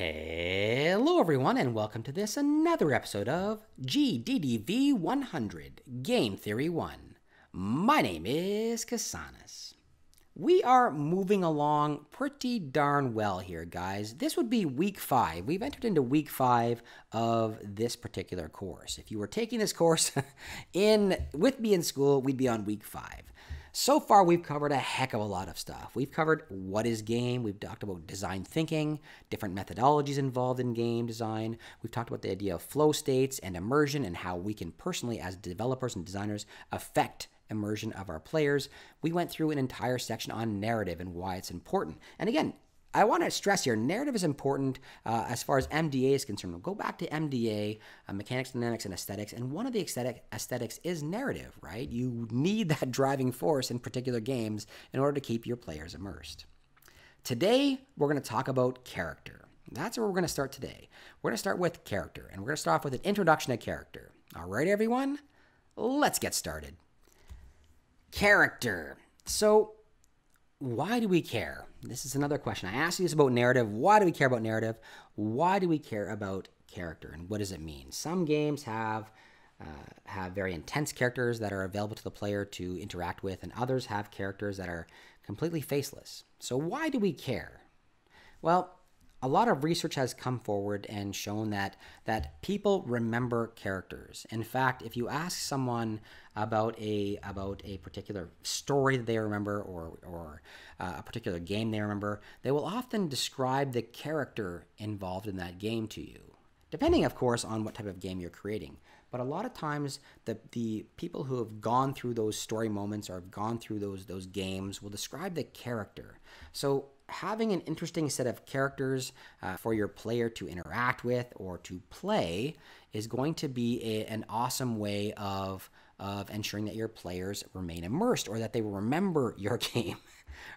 Hello everyone and welcome to this another episode of GDDV 100 Game Theory 1. My name is Kasanas. We are moving along pretty darn well here, guys. This would be week 5. We've entered into week 5 of this particular course. If you were taking this course with me in school, we'd be on week 5. So far, we've covered a heck of a lot of stuff. We've covered what is game. We've talked about design thinking, different methodologies involved in game design. We've talked about the idea of flow states and immersion and how we can personally, as developers and designers, affect immersion of our players. We went through an entire section on narrative and why it's important. And again, I want to stress here, narrative is important as far as MDA is concerned. We'll go back to MDA, mechanics, dynamics, and aesthetics. And one of the aesthetics is narrative, right? You need that driving force in particular games in order to keep your players immersed. Today, we're going to talk about character. That's where we're going to start today. We're going to start with character, and we're going to start off with an introduction to character. All right, everyone, let's get started. Character. So, why do we care? This is another question. I asked you this about narrative. Why do we care about narrative? Why do we care about character, and what does it mean? Some games have very intense characters that are available to the player to interact with, and others have characters that are completely faceless. So why do we care? Well, a lot of research has come forward and shown that people remember characters. In fact, if you ask someone about a particular story that they remember or a particular game they remember, they will often describe the character involved in that game to you, depending, of course, on what type of game you're creating. But a lot of times, the people who have gone through those story moments or have gone through those games will describe the character. So having an interesting set of characters for your player to interact with or to play is going to be an awesome way of ensuring that your players remain immersed or that they remember your game,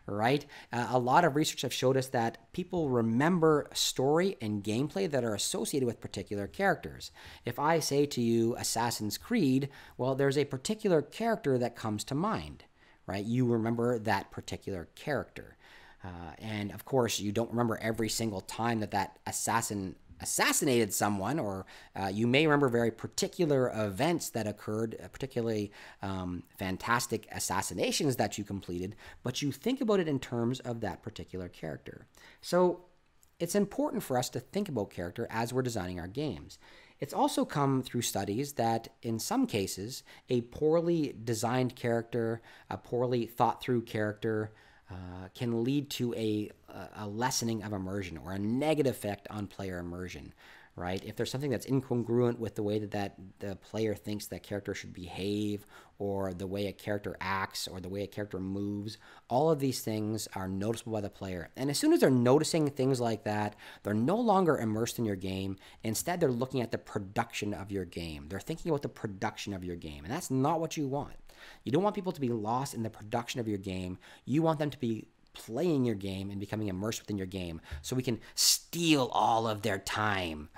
right? A lot of research have showed us that people remember story and gameplay that are associated with particular characters. If I say to you Assassin's Creed, well, there's a particular character that comes to mind, right? You remember that particular character. And of course, you don't remember every single time that assassin assassinated someone, or you may remember very particular events that occurred, particularly fantastic assassinations that you completed, but you think about it in terms of that particular character. So it's important for us to think about character as we're designing our games. It's also come through studies that in some cases, a poorly designed character, a poorly thought through character, can lead to a lessening of immersion or a negative effect on player immersion, right? If there's something that's incongruent with the way that the player thinks that character should behave, or the way a character acts, or the way a character moves, all of these things are noticeable by the player. And as soon as they're noticing things like that, they're no longer immersed in your game. Instead, they're looking at the production of your game. They're thinking about the production of your game, and that's not what you want. You don't want people to be lost in the production of your game. You want them to be playing your game and becoming immersed within your game so we can steal all of their time.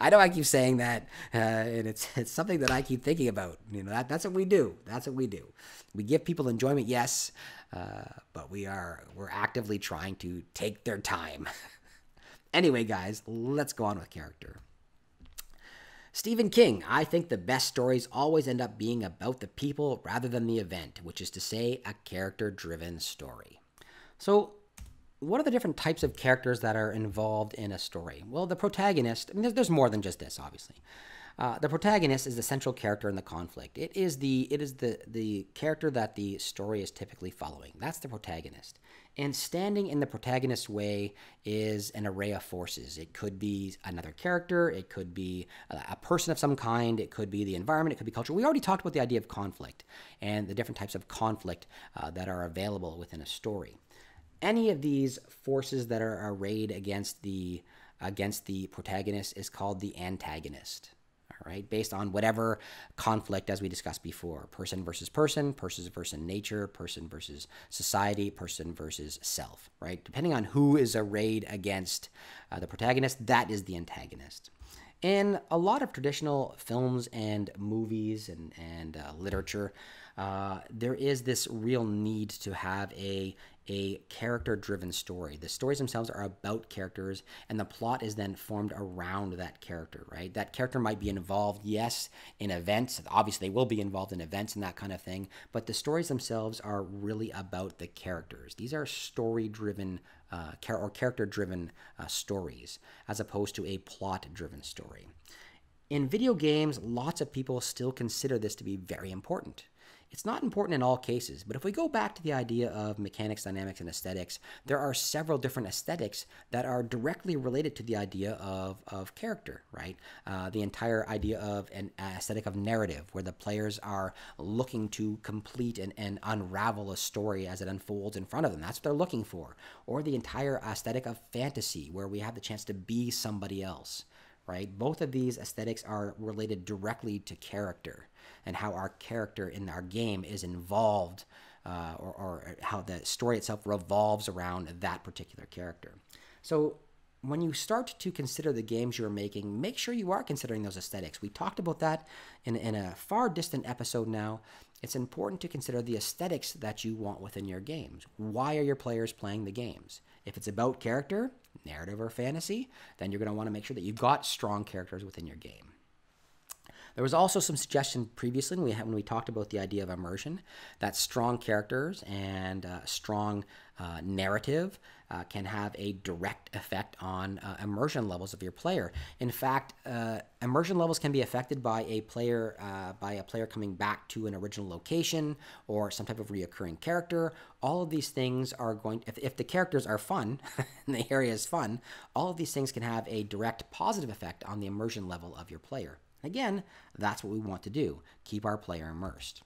I know I keep saying that, and it's something that I keep thinking about. You know, that's what we do. That's what we do. We give people enjoyment, yes, but we're actively trying to take their time. Anyway, guys, let's go on with character. Stephen King, I think the best stories always end up being about the people rather than the event, which is to say a character-driven story. So what are the different types of characters that are involved in a story? Well, the protagonist, I mean, there's more than just this, obviously. The protagonist is the central character in the conflict. It is the character that the story is typically following. That's the protagonist. And standing in the protagonist's way is an array of forces. It could be another character. It could be a person of some kind. It could be the environment. It could be culture. We already talked about the idea of conflict and the different types of conflict that are available within a story. Any of these forces that are arrayed against the protagonist is called the antagonist. Right, based on whatever conflict, as we discussed before, person versus person, person versus nature, person versus society, person versus self, right? Depending on who is arrayed against the protagonist, that is the antagonist. In a lot of traditional films and movies and literature, there is this real need to have a a character-driven story. The stories themselves are about characters, and the plot is then formed around that character, right? That character might be involved, yes, in events. Obviously, they will be involved in events and that kind of thing, but the stories themselves are really about the characters. These are story-driven or character-driven stories, as opposed to a plot-driven story. In video games, lots of people still consider this to be very important. It's not important in all cases, but if we go back to the idea of mechanics, dynamics, and aesthetics, there are several different aesthetics that are directly related to the idea of character, right? The entire idea of an aesthetic of narrative, where the players are looking to complete and unravel a story as it unfolds in front of them. That's what they're looking for. Or the entire aesthetic of fantasy, where we have the chance to be somebody else, right? Both of these aesthetics are related directly to character and how our character in our game is involved or how the story itself revolves around that particular character. So when you start to consider the games you're making, make sure you are considering those aesthetics. We talked about that in a far distant episode now. It's important to consider the aesthetics that you want within your games. Why are your players playing the games? If it's about character, narrative, or fantasy, then you're going to want to make sure that you've got strong characters within your game. There was also some suggestion previously when we talked about the idea of immersion, that strong characters and strong narrative can have a direct effect on immersion levels of your player. In fact, immersion levels can be affected by a player coming back to an original location or some type of reoccurring character. All of these things are going, if the characters are fun and the area is fun, all of these things can have a direct positive effect on the immersion level of your player. Again, that's what we want to do, keep our player immersed.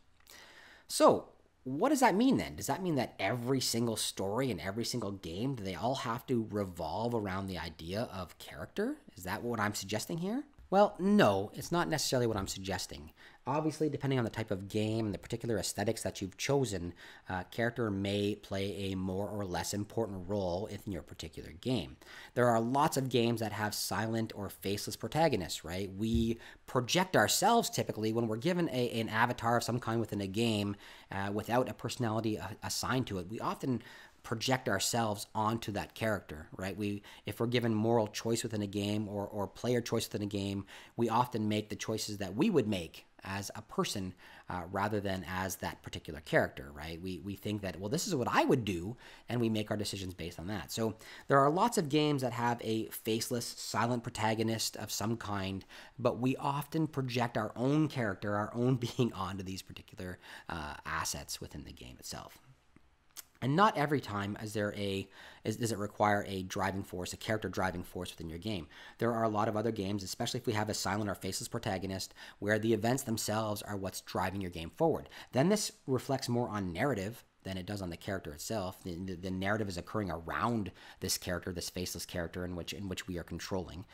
So what does that mean then? Does that mean that every single story and every single game, do they all have to revolve around the idea of character? Is that what I'm suggesting here? Well, no, it's not necessarily what I'm suggesting. Obviously, depending on the type of game and the particular aesthetics that you've chosen, character may play a more or less important role in your particular game. There are lots of games that have silent or faceless protagonists, right? We project ourselves typically when we're given an avatar of some kind within a game without a personality assigned to it. We often project ourselves onto that character, right? If we're given moral choice within a game or player choice within a game, we often make the choices that we would make as a person rather than as that particular character, right? We think that, well, this is what I would do, and we make our decisions based on that. So there are lots of games that have a faceless, silent protagonist of some kind, but we often project our own character, our own being onto these particular assets within the game itself. And not every time does it require a driving force, a character driving force within your game. There are a lot of other games, especially if we have a silent or faceless protagonist, where the events themselves are what's driving your game forward. Then this reflects more on narrative than it does on the character itself. The narrative is occurring around this character, this faceless character in which we are controlling.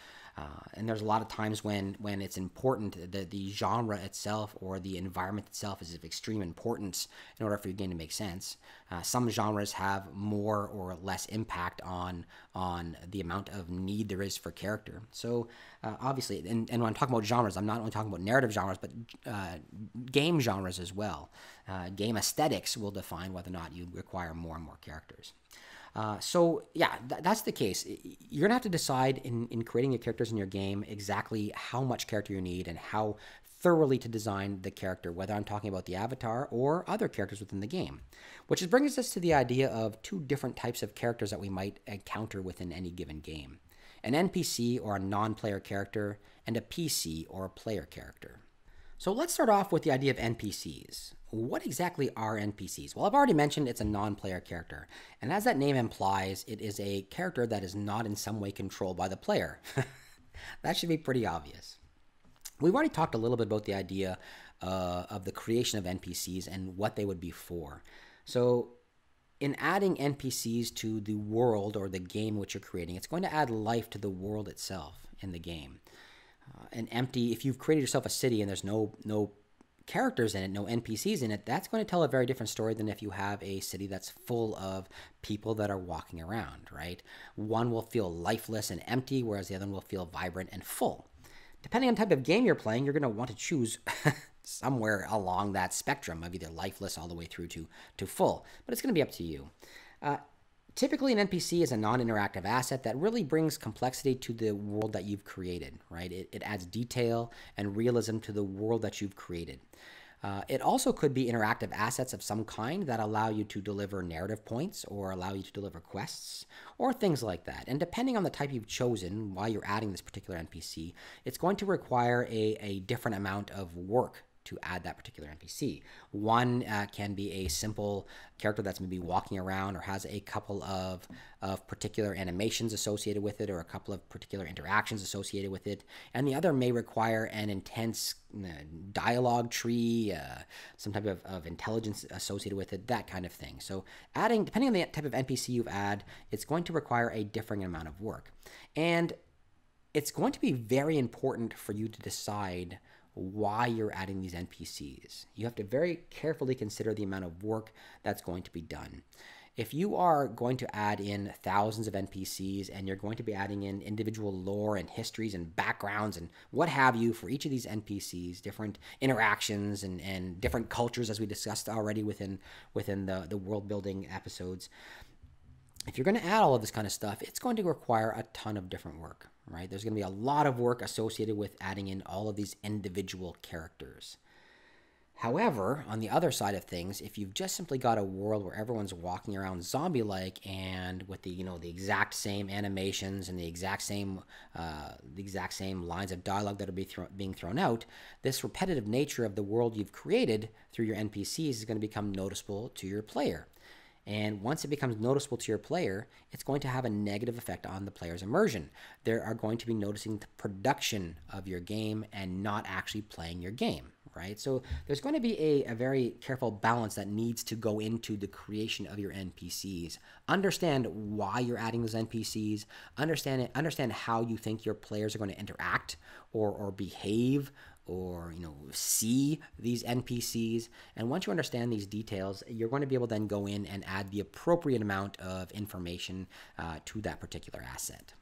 And there's a lot of times when it's important that the genre itself or the environment itself is of extreme importance in order for your game to make sense. Some genres have more or less impact on the amount of need there is for character. So obviously, and when I'm talking about genres, I'm not only talking about narrative genres, but game genres as well. Game aesthetics will define whether or not you require more and more characters. So yeah, that's the case. You're gonna have to decide in creating your characters in your game exactly how much character you need and how thoroughly to design the character, whether I'm talking about the avatar or other characters within the game. Which brings us to the idea of two different types of characters that we might encounter within any given game. An NPC or a non-player character, and a PC or a player character. So let's start off with the idea of NPCs. What exactly are NPCs? Well, I've already mentioned it's a non-player character, and as that name implies, it is a character that is not in some way controlled by the player. That should be pretty obvious. We've already talked a little bit about the idea of the creation of NPCs and what they would be for. So in adding NPCs to the world or the game which you're creating, it's going to add life to the world itself in the game. If you've created yourself a city and there's no characters in it, no NPCs in it, that's going to tell a very different story than if you have a city that's full of people that are walking around, right? One will feel lifeless and empty, whereas the other one will feel vibrant and full. Depending on the type of game you're playing, you're going to want to choose somewhere along that spectrum of either lifeless all the way through to full, but it's going to be up to you. Typically, an NPC is a non-interactive asset that really brings complexity to the world that you've created, right? It adds detail and realism to the world that you've created. It also could be interactive assets of some kind that allow you to deliver narrative points or allow you to deliver quests or things like that. And depending on the type you've chosen while you're adding this particular NPC, it's going to require a different amount of work to add that particular NPC. One can be a simple character that's maybe walking around or has a couple of particular animations associated with it or a couple of particular interactions associated with it. And the other may require an intense dialogue tree, some type of intelligence associated with it, that kind of thing. So adding, depending on the type of NPC you've added, it's going to require a differing amount of work. And it's going to be very important for you to decide why you're adding these NPCs. You have to very carefully consider the amount of work that's going to be done. If you are going to add in thousands of NPCs and you're going to be adding in individual lore and histories and backgrounds and what have you for each of these NPCs, different interactions and different cultures as we discussed already within the world building episodes, if you're going to add all of this kind of stuff, it's going to require a ton of different work, right? There's going to be a lot of work associated with adding in all of these individual characters. However, on the other side of things, if you've just simply got a world where everyone's walking around zombie-like and with the, you know, the exact same animations and the exact same lines of dialogue that are being thrown out, this repetitive nature of the world you've created through your NPCs is going to become noticeable to your player. And once it becomes noticeable to your player, it's going to have a negative effect on the player's immersion. They are going to be noticing the production of your game and not actually playing your game, right? So there's going to be a very careful balance that needs to go into the creation of your NPCs. Understand why you're adding those NPCs. Understand how you think your players are going to interact or behave, or, you know, see these NPCs. And once you understand these details, you're going to be able to then go in and add the appropriate amount of information to that particular asset.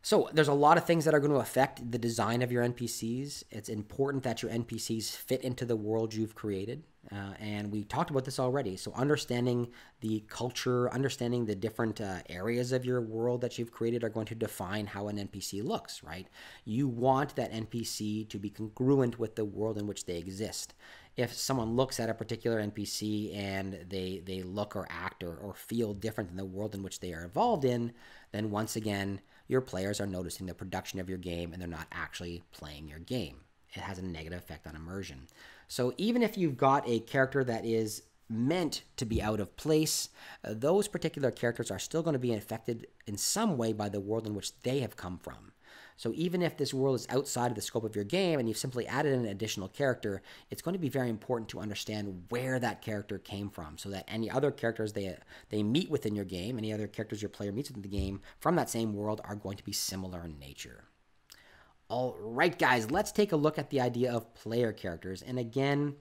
So there's a lot of things that are going to affect the design of your NPCs. It's important that your NPCs fit into the world you've created. And we talked about this already. So understanding the culture, understanding the different areas of your world that you've created are going to define how an NPC looks, right? You want that NPC to be congruent with the world in which they exist. If someone looks at a particular NPC and they look or act or feel different than the world in which they are involved in, then once again, your players are noticing the production of your game and they're not actually playing your game. It has a negative effect on immersion. So even if you've got a character that is meant to be out of place, those particular characters are still going to be affected in some way by the world in which they have come from. So even if this world is outside of the scope of your game and you've simply added an additional character, it's going to be very important to understand where that character came from so that any other characters they meet within your game, any other characters your player meets within the game from that same world are going to be similar in nature. All right, guys, let's take a look at the idea of player characters. And again,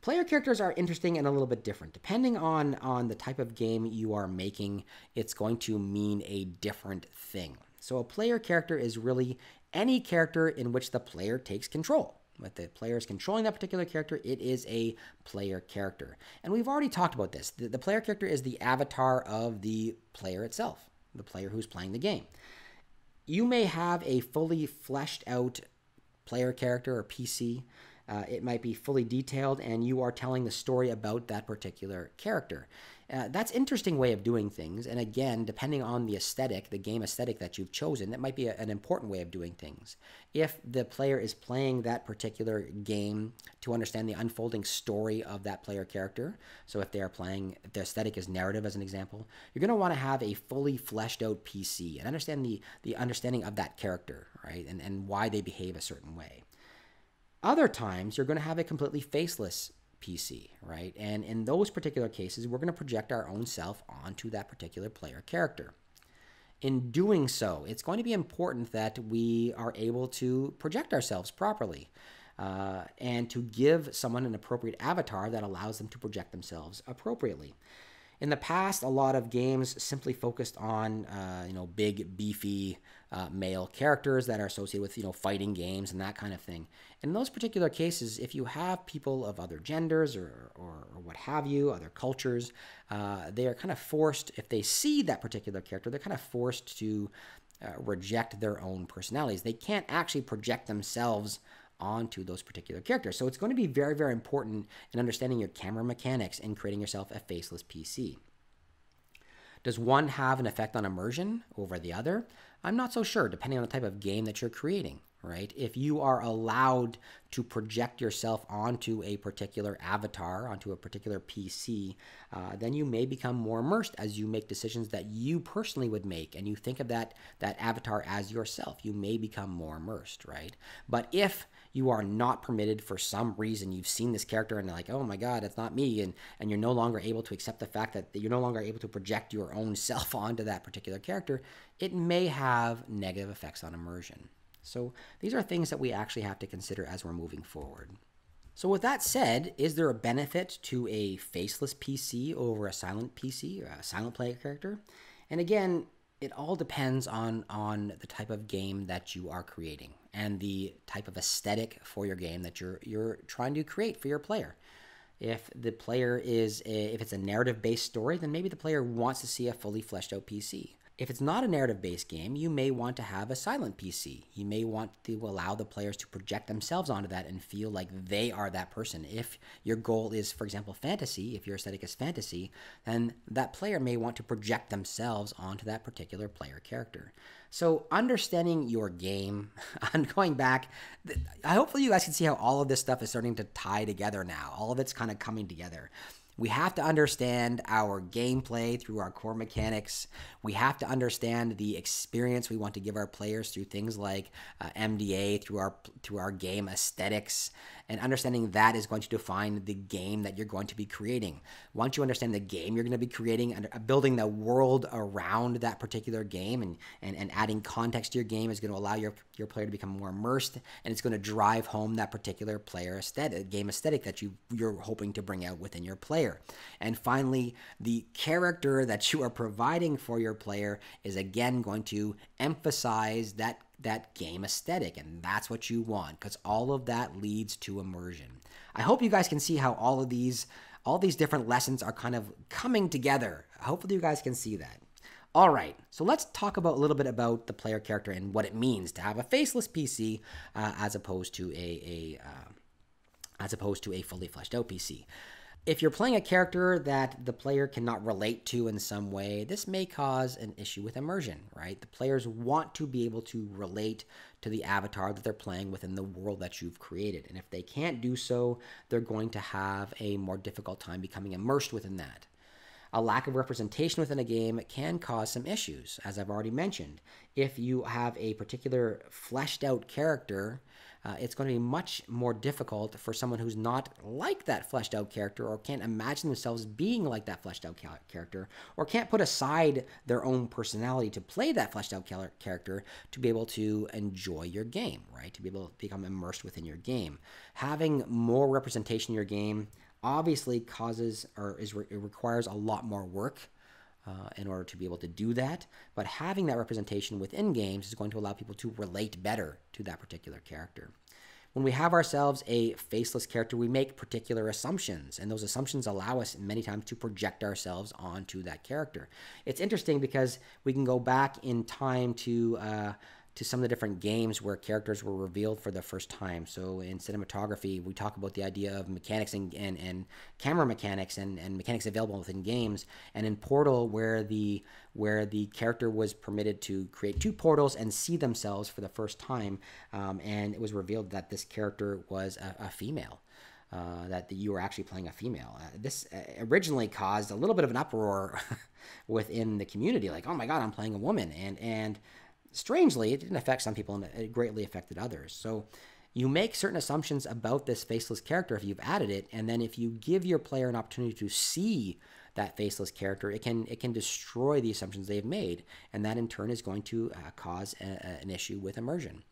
player characters are interesting and a little bit different. Depending on the type of game you are making, it's going to mean a different thing. So a player character is really any character in which the player takes control. With the players controlling that particular character, it is a player character. And we've already talked about this. The player character is the avatar of the player itself, the player who's playing the game. You may have a fully fleshed out player character or PC. It might be fully detailed, and you are telling the story about that particular character. That's an interesting way of doing things, and again, depending on the aesthetic, the game aesthetic that you've chosen, that might be an important way of doing things. If the player is playing that particular game to understand the unfolding story of that player character, so if they are playing, the aesthetic is narrative as an example, you're going to want to have a fully fleshed out PC and understand the understanding of that character, right, and why they behave a certain way. Other times, you're going to have a completely faceless PC, right? And in those particular cases, we're going to project our own self onto that particular player character. In doing so, it's going to be important that we are able to project ourselves properly and to give someone an appropriate avatar that allows them to project themselves appropriately. In the past, a lot of games simply focused on, big, beefy male characters that are associated with, fighting games and that kind of thing. In those particular cases, if you have people of other genders or what have you, other cultures, they are kind of forced, if they see that particular character, they're kind of forced to reject their own personalities. They can't actually project themselves onto those particular characters. So it's going to be very, very important in understanding your camera mechanics and creating yourself a faceless PC. Does one have an effect on immersion over the other? I'm not so sure, depending on the type of game that you're creating, right? If you are allowed to project yourself onto a particular avatar, onto a particular PC, then you may become more immersed as you make decisions that you personally would make, and you think of that avatar as yourself. You may become more immersed, right? But if you are not permitted for some reason, you've seen this character and you're like, oh my God, that's not me, and you're no longer able to accept the fact that you're no longer able to project your own self onto that particular character, it may have negative effects on immersion. So these are things that we actually have to consider as we're moving forward. So with that said, is there a benefit to a faceless PC over a silent PC, or a silent player character? And again, it all depends on the type of game that you are creating and the type of aesthetic for your game that you're trying to create for your player. If the player if it's a narrative-based story, then maybe the player wants to see a fully fleshed out PC. If it's not a narrative-based game, you may want to have a silent PC. You may want to allow the players to project themselves onto that and feel like they are that person. If your goal is, for example, fantasy, if your aesthetic is fantasy, then that player may want to project themselves onto that particular player character. So understanding your game, I'm going back. Hopefully you guys can see how all of this stuff is starting to tie together now. All of it's kind of coming together. We have to understand our gameplay through our core mechanics. We have to understand the experience we want to give our players through things like MDA, through our game aesthetics. And understanding that is going to define the game that you're going to be creating. Once you understand the game you're going to be creating and building the world around that particular game and adding context to your game is going to allow your player to become more immersed, and it's going to drive home that particular player aesthetic, game aesthetic that you're hoping to bring out within your player. And finally, the character that you are providing for your player is again going to emphasize that game aesthetic, and that's what you want, because all of that leads to immersion. I hope you guys can see how all these different lessons are kind of coming together. Hopefully you guys can see that. All right, so let's talk about a little bit about the player character and what it means to have a faceless PC as opposed to a fully fleshed out PC. If you're playing a character that the player cannot relate to in some way, this may cause an issue with immersion, right? The players want to be able to relate to the avatar that they're playing within the world that you've created. And if they can't do so, they're going to have a more difficult time becoming immersed within that. A lack of representation within a game can cause some issues, as I've already mentioned. If you have a particular fleshed out character, it's going to be much more difficult for someone who's not like that fleshed out character, or can't imagine themselves being like that fleshed out character, or can't put aside their own personality to play that fleshed out character, to be able to enjoy your game, right? To be able to become immersed within your game. Having more representation in your game obviously requires a lot more work in order to be able to do that, but having that representation within games is going to allow people to relate better to that particular character. When we have ourselves a faceless character, we make particular assumptions, and those assumptions allow us many times to project ourselves onto that character. It's interesting because we can go back in time to some of the different games where characters were revealed for the first time. So in cinematography, we talk about the idea of mechanics and camera mechanics and mechanics available within games. And in Portal, where the character was permitted to create two portals and see themselves for the first time, and it was revealed that this character was a female. That you were actually playing a female. This originally caused a little bit of an uproar within the community, like, oh my God, I'm playing a woman. And strangely, it didn't affect some people, and it greatly affected others. So you make certain assumptions about this faceless character if you've added it, and then if you give your player an opportunity to see that faceless character, it can destroy the assumptions they've made, and that in turn is going to cause an issue with immersion.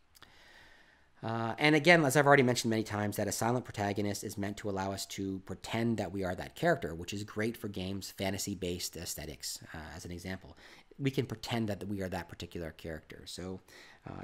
And again, as I've already mentioned many times, that a silent protagonist is meant to allow us to pretend that we are that character, which is great for games, fantasy-based aesthetics, as an example. We can pretend that we are that particular character. So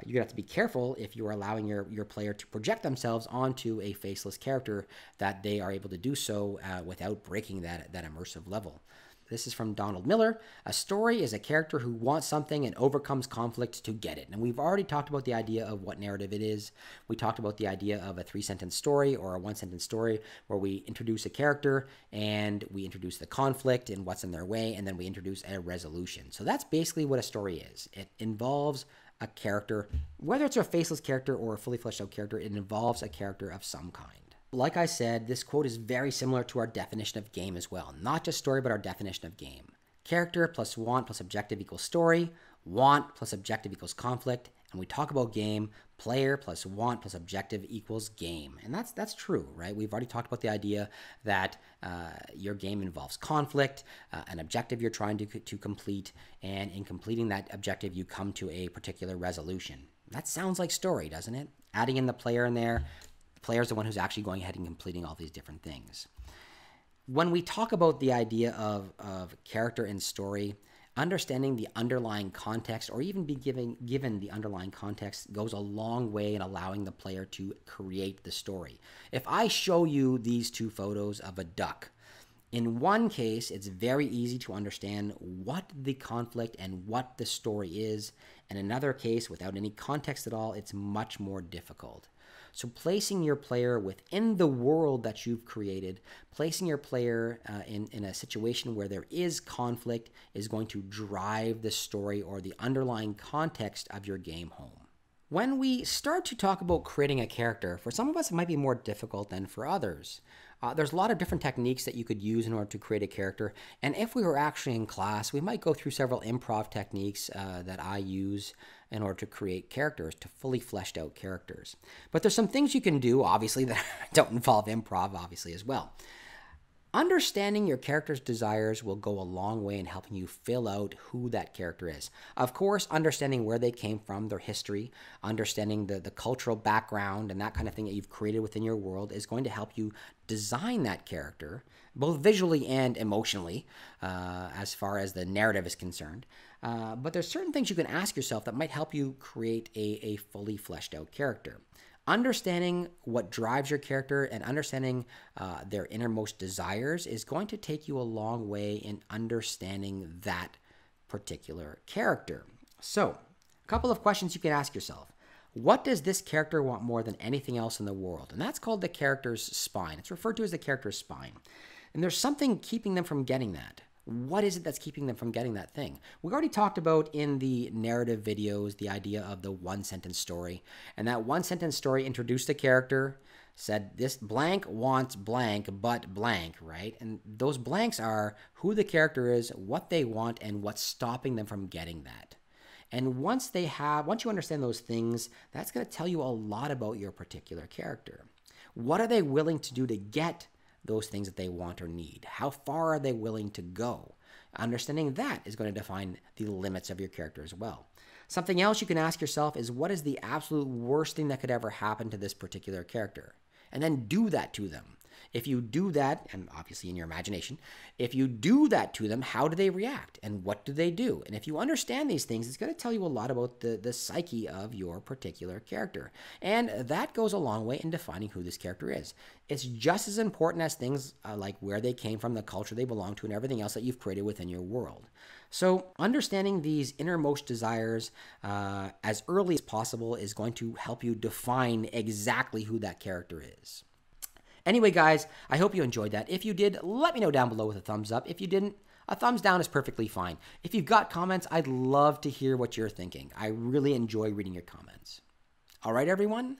you're gonna have to be careful if you are allowing your player to project themselves onto a faceless character, that they are able to do so without breaking that immersive level. This is from Donald Miller. A story is a character who wants something and overcomes conflict to get it. And we've already talked about the idea of what narrative it is. We talked about the idea of a three-sentence story or a one-sentence story where we introduce a character and we introduce the conflict and what's in their way, and then we introduce a resolution. So that's basically what a story is. It involves a character, whether it's a faceless character or a fully fleshed out character, it involves a character of some kind. Like I said, this quote is very similar to our definition of game as well. Not just story, but our definition of game. Character plus want plus objective equals story. Want plus objective equals conflict. And we talk about game, player plus want plus objective equals game. And that's true, right? We've already talked about the idea that your game involves conflict, an objective you're trying to complete, and in completing that objective, you come to a particular resolution. That sounds like story, doesn't it? Adding in the player in there, the player is the one who's actually going ahead and completing all these different things. When we talk about the idea of character and story, understanding the underlying context, or even given the underlying context, goes a long way in allowing the player to create the story. If I show you these two photos of a duck, in one case, it's very easy to understand what the conflict and what the story is. In another case, without any context at all, it's much more difficult. So placing your player within the world that you've created, placing your player in a situation where there is conflict is going to drive the story or the underlying context of your game home. When we start to talk about creating a character, for some of us it might be more difficult than for others. There's a lot of different techniques that you could use in order to create a character, and if we were actually in class, we might go through several improv techniques that I use in order to create characters, to fully fleshed out characters. But there's some things you can do, obviously, that don't involve improv, obviously, as well. Understanding your character's desires will go a long way in helping you fill out who that character is. Of course, understanding where they came from, their history, understanding the cultural background and that kind of thing that you've created within your world is going to help you design that character, both visually and emotionally, as far as the narrative is concerned. But there's certain things you can ask yourself that might help you create a fully fleshed out character. Understanding what drives your character and understanding their innermost desires is going to take you a long way in understanding that particular character. So, a couple of questions you can ask yourself. What does this character want more than anything else in the world? And that's called the character's spine. It's referred to as the character's spine. And there's something keeping them from getting that. What is it that's keeping them from getting that thing? We already talked about in the narrative videos the idea of the one-sentence story. And that one-sentence story introduced the character, said this blank wants blank, but blank, right? And those blanks are who the character is, what they want, and what's stopping them from getting that. And once you understand those things, that's going to tell you a lot about your particular character. What are they willing to do to get those things that they want or need? How far are they willing to go? Understanding that is going to define the limits of your character as well. Something else you can ask yourself is, what is the absolute worst thing that could ever happen to this particular character? And then do that to them. If you do that, and obviously in your imagination, if you do that to them, how do they react and what do they do? And if you understand these things, it's going to tell you a lot about the psyche of your particular character. And that goes a long way in defining who this character is. It's just as important as things like where they came from, the culture they belong to, and everything else that you've created within your world. So understanding these innermost desires as early as possible is going to help you define exactly who that character is. Anyway, guys, I hope you enjoyed that. If you did, let me know down below with a thumbs up. If you didn't, a thumbs down is perfectly fine. If you've got comments, I'd love to hear what you're thinking. I really enjoy reading your comments. All right, everyone,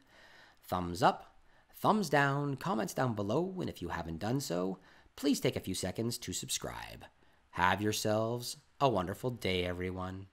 thumbs up, thumbs down, comments down below, and if you haven't done so, please take a few seconds to subscribe. Have yourselves a wonderful day, everyone.